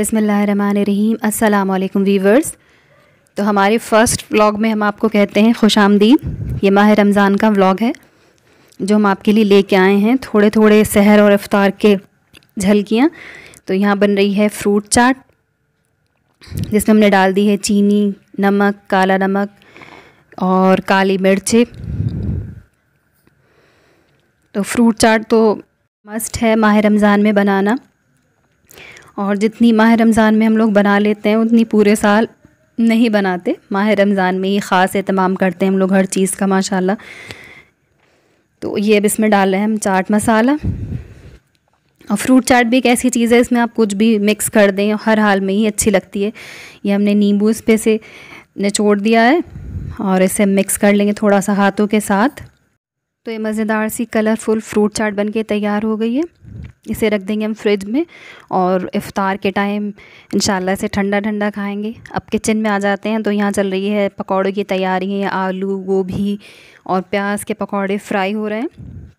बिस्मिल्लाहिर्रहमानिर्रहीम। अस्सलाम वालेकुम वीवर्स। तो हमारे फ़र्स्ट व्लॉग में हम आपको कहते हैं खुश आमदीद। ये माह रमज़ान का व्लॉग है जो हम आपके लिए लेके आए हैं, थोड़े थोड़े सहर और इफ्तार के झलकियाँ। तो यहाँ बन रही है फ्रूट चाट, जिसमें हमने डाल दी है चीनी, नमक, काला नमक और काली मिर्चें। तो फ्रूट चाट तो मस्ट है माह रमज़ान में बनाना, और जितनी माह रमज़ान में हम लोग बना लेते हैं उतनी पूरे साल नहीं बनाते। माह रमज़ान में ही ख़ास एहतमाम करते हैं हम लोग हर चीज़ का, माशाल्लाह। तो ये अब इसमें डाल रहे हैं हम चाट मसाला। और फ्रूट चाट भी एक ऐसी चीज़ है, इसमें आप कुछ भी मिक्स कर दें, हर हाल में ही अच्छी लगती है। ये हमने नींबू इस पे से निचोड़ दिया है और इसे मिक्स कर लेंगे थोड़ा सा हाथों के साथ। तो ये मज़ेदार सी कलरफुल फ्रूट चाट बनके तैयार हो गई है। इसे रख देंगे हम फ्रिज में और इफ़्तार के टाइम इंशाल्लाह इसे ठंडा ठंडा खाएंगे। अब किचन में आ जाते हैं। तो यहाँ चल रही है पकौड़ों की तैयारी है। आलू, गोभी और प्याज के पकौड़े फ्राई हो रहे हैं।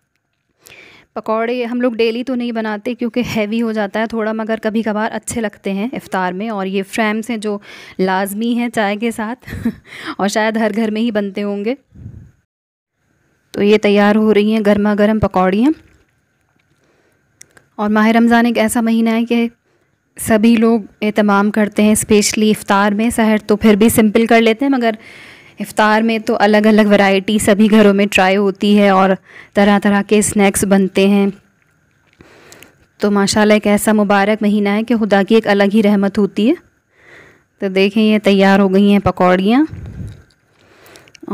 पकौड़े हम लोग डेली तो नहीं बनाते क्योंकि हैवी हो जाता है थोड़ा, मगर कभी कभार अच्छे लगते हैं इफ़्तार में। और ये फ्रैम्स हैं जो लाजमी हैं चाय के साथ और शायद हर घर में ही बनते होंगे। तो ये तैयार हो रही हैं गर्मा गर्म पकौड़ियाँ। और माह रमज़ान एक ऐसा महीना है कि सभी लोग एहतमाम करते हैं, स्पेशली इफ़्तार में। सहर तो फिर भी सिंपल कर लेते हैं, मगर इफ़्तार में तो अलग अलग वैरायटी सभी घरों में ट्राई होती है और तरह तरह के स्नैक्स बनते हैं। तो माशाल्लाह एक ऐसा मुबारक महीना है कि खुदा की एक अलग ही रहमत होती है। तो देखें ये तैयार हो गई हैं पकौड़ियाँ।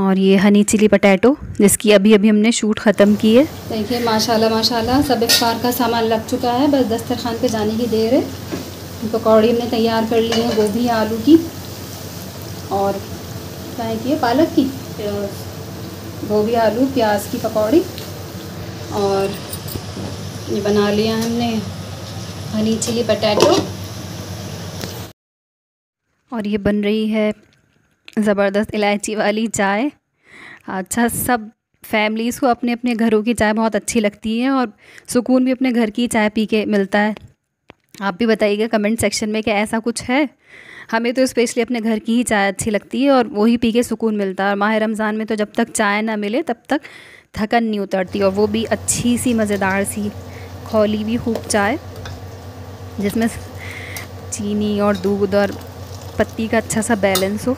और ये हनी चिली पटैटो, जिसकी अभी अभी हमने शूट ख़त्म की है। देखिए माशाल्लाह माशाल्लाह सब इफ्तार का सामान लग चुका है, बस दस्तरखान पे जाने की देर है। पकौड़ी हमने तैयार कर ली है गोभी आलू की, और क्या है कि पालक की, गोभी आलू प्याज की पकौड़ी। और ये बना लिया हमने हनी चिली पटैटो। और ये बन रही है ज़बरदस्त इलायची वाली चाय। अच्छा, सब फैमिलीज़ को अपने अपने घरों की चाय बहुत अच्छी लगती है और सुकून भी अपने घर की चाय पी के मिलता है। आप भी बताइएगा कमेंट सेक्शन में कि ऐसा कुछ है। हमें तो स्पेशली अपने घर की ही चाय अच्छी लगती है और वही पी के सुकून मिलता है। और माह रमज़ान में तो जब तक चाय ना मिले तब तक थकन नहीं उतरती, और वो भी अच्छी सी मज़ेदार सी खौली हुई खूब चाय, जिसमें चीनी और दूध और पत्ती का अच्छा सा बैलेंस हो।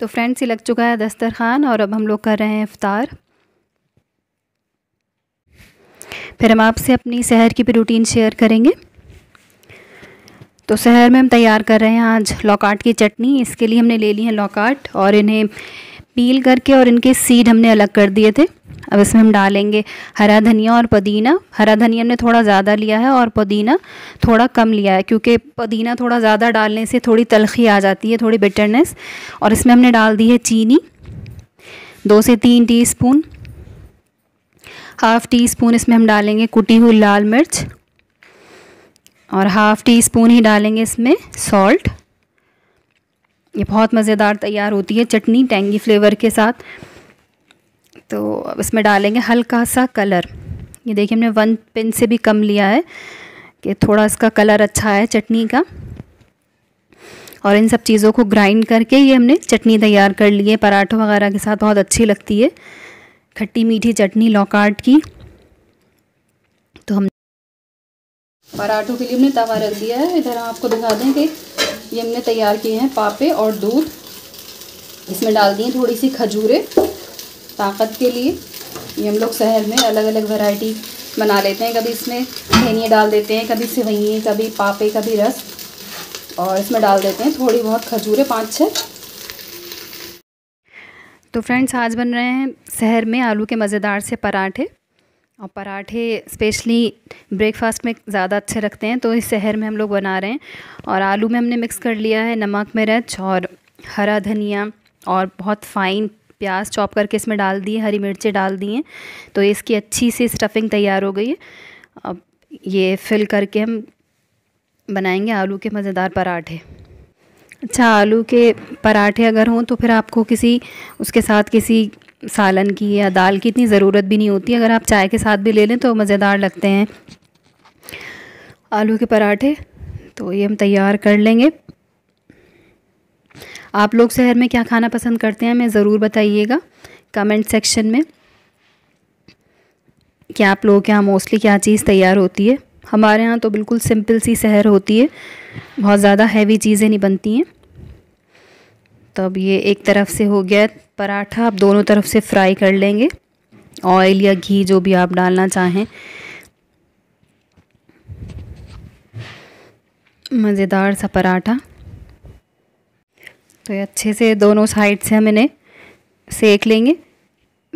तो फ्रेंड्स, ये लग चुका है दस्तरखान और अब हम लोग कर रहे हैं इफ़्तार। फिर हम आपसे अपनी सहर की भी रूटीन शेयर करेंगे। तो सहर में हम तैयार कर रहे हैं आज लौकाट की चटनी। इसके लिए हमने ले ली है लौकाट और इन्हें पील करके, और इनके सीड हमने अलग कर दिए थे। अब इसमें हम डालेंगे हरा धनिया और पुदीना। हरा धनिया हमने थोड़ा ज़्यादा लिया है और पुदीना थोड़ा कम लिया है, क्योंकि पुदीना थोड़ा ज़्यादा डालने से थोड़ी तलखी आ जाती है, थोड़ी बिटरनेस। और इसमें हमने डाल दी है चीनी 2 से 3 टीस्पून। हाफ़ टी स्पून इसमें हम डालेंगे कुटी हुई लाल मिर्च, और हाफ़ टी स्पून ही डालेंगे इसमें सॉल्ट। ये बहुत मज़ेदार तैयार होती है चटनी टेंगी फ्लेवर के साथ। तो अब इसमें डालेंगे हल्का सा कलर। ये देखिए हमने 1 पिंच से भी कम लिया है कि थोड़ा इसका कलर अच्छा है चटनी का। और इन सब चीज़ों को ग्राइंड करके ये हमने चटनी तैयार कर ली है। पराठों वगैरह के साथ बहुत अच्छी लगती है खट्टी मीठी चटनी लौकाट की। तो हम पराठों के लिए हमने तवा रख दिया है। इधर हम आपको दिखा दें कि ये हमने तैयार किए हैं पापे और दूध। इसमें डाल दिए थोड़ी सी खजूरें ताकत के लिए। ये हम लोग शहर में अलग अलग वैरायटी बना लेते हैं, कभी इसमें धनिया डाल देते हैं, कभी सेवइयाँ, कभी पापे, कभी रस। और इसमें डाल देते हैं थोड़ी बहुत खजूरें 5-6। तो फ्रेंड्स, आज बन रहे हैं शहर में आलू के मज़ेदार से पराठे। और पराठे स्पेशली ब्रेकफास्ट में ज़्यादा अच्छे लगते हैं, तो इस शहर में हम लोग बना रहे हैं। और आलू में हमने मिक्स कर लिया है नमक मिर्च और हरा धनिया, और बहुत फ़ाइन प्याज चॉप करके इसमें डाल दिए, हरी मिर्चें डाल दी हैं। तो इसकी अच्छी सी स्टफ़िंग तैयार हो गई है। अब ये फिल करके हम बनाएंगे आलू के मज़ेदार पराठे। अच्छा, आलू के पराठे अगर हों तो फिर आपको किसी उसके साथ किसी सालन की या दाल की इतनी ज़रूरत भी नहीं होती। अगर आप चाय के साथ भी ले लें तो मज़ेदार लगते हैं आलू के पराठे। तो ये हम तैयार कर लेंगे। आप लोग शहर में क्या खाना पसंद करते हैं, मैं ज़रूर बताइएगा कमेंट सेक्शन में कि आप लोगों के यहाँ मोस्टली क्या चीज़ तैयार होती है। हमारे यहाँ तो बिल्कुल सिंपल सी सहर होती है, बहुत ज़्यादा हैवी चीज़ें नहीं बनती हैं। तो अब ये एक तरफ से हो गया पराठा, आप दोनों तरफ से फ्राई कर लेंगे, ऑयल या घी जो भी आप डालना चाहें। मज़ेदार सा पराठा। तो अच्छे से दोनों साइड से हम इन्हें सेक लेंगे।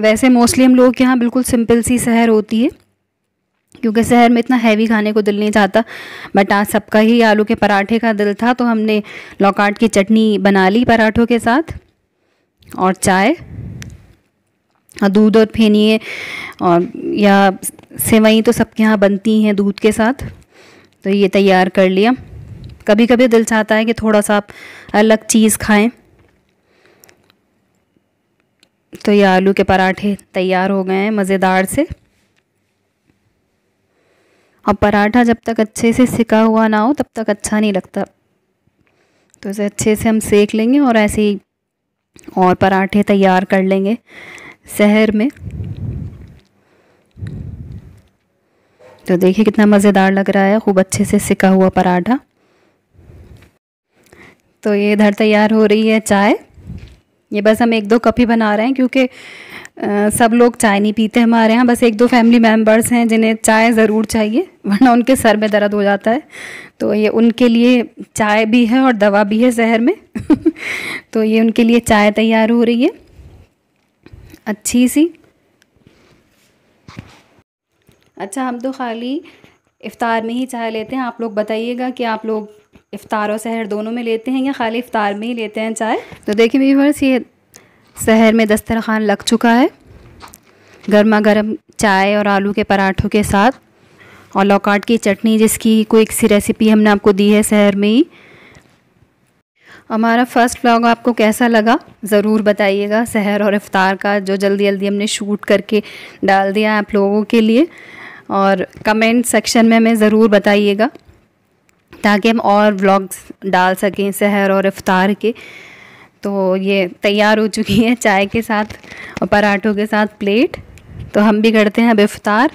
वैसे मोस्टली हम लोगों के यहाँ बिल्कुल सिंपल सी सहर होती है, क्योंकि शहर में इतना हैवी खाने को दिल नहीं चाहता। बट आज सबका ही आलू के पराठे का दिल था, तो हमने लौकाट की चटनी बना ली पराठों के साथ, और चाय और दूध और फेनिए और या सेवई तो सबके यहाँ बनती हैं दूध के साथ। तो ये तैयार कर लिया। कभी कभी दिल चाहता है कि थोड़ा सा आप अलग चीज़ खाएं। तो ये आलू के पराठे तैयार हो गए हैं मज़ेदार से। और पराठा जब तक अच्छे से सिका हुआ ना हो तब तक अच्छा नहीं लगता, तो इसे अच्छे से हम सेक लेंगे और ऐसे ही और पराठे तैयार कर लेंगे सहर में। तो देखिए कितना मज़ेदार लग रहा है, खूब अच्छे से सिका हुआ पराठा। तो ये इधर तैयार हो रही है चाय। ये बस हम एक दो कप ही बना रहे हैं, क्योंकि सब लोग चाय नहीं पीते हमारे यहाँ। बस एक दो फैमिली मेम्बर्स हैं जिन्हें चाय ज़रूर चाहिए, वरना उनके सर में दर्द हो जाता है। तो ये उनके लिए चाय भी है और दवा भी है शहर में। तो ये उनके लिए चाय तैयार हो रही है अच्छी सी। अच्छा, हम तो खाली इफ़्तार में ही चाय लेते हैं। आप लोग बताइएगा कि आप लोग इफ़्तार और शहर दोनों में लेते हैं या खाली इफ़्तार में ही लेते हैं चाय। तो देखिए व्यूअर्स, ये शहर में दस्तरखान लग चुका है गर्मा गर्म चाय और आलू के पराठों के साथ, और लौकाट की चटनी जिसकी क्विक सी रेसिपी हमने आपको दी है शहर में ही। हमारा फ़र्स्ट व्लॉग आपको कैसा लगा ज़रूर बताइएगा, शहर और इफ़्तार का, जो जल्दी जल्दी हमने शूट करके डाल दिया आप लोगों के लिए। और कमेंट सेक्शन में हमें ज़रूर बताइएगा ताकि हम और व्लॉग्स डाल सकें शहर और इफ़्तार के। तो ये तैयार हो चुकी है चाय के साथ और पराठों के साथ प्लेट। तो हम भी करते हैं अब इफ़्तार,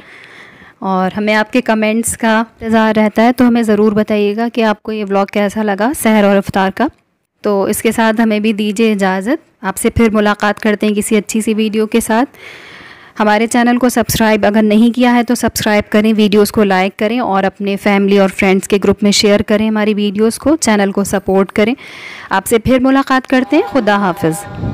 और हमें आपके कमेंट्स का इंतज़ार रहता है। तो हमें ज़रूर बताइएगा कि आपको ये व्लॉग कैसा लगा शहर और इफ़्तार का। तो इसके साथ हमें भी दीजिए इजाज़त। आपसे फिर मुलाकात करते हैं किसी अच्छी सी वीडियो के साथ। हमारे चैनल को सब्सक्राइब अगर नहीं किया है तो सब्सक्राइब करें, वीडियोस को लाइक करें और अपने फैमिली और फ्रेंड्स के ग्रुप में शेयर करें हमारी वीडियोस को, चैनल को सपोर्ट करें। आपसे फिर मुलाकात करते हैं। खुदा हाफिज़।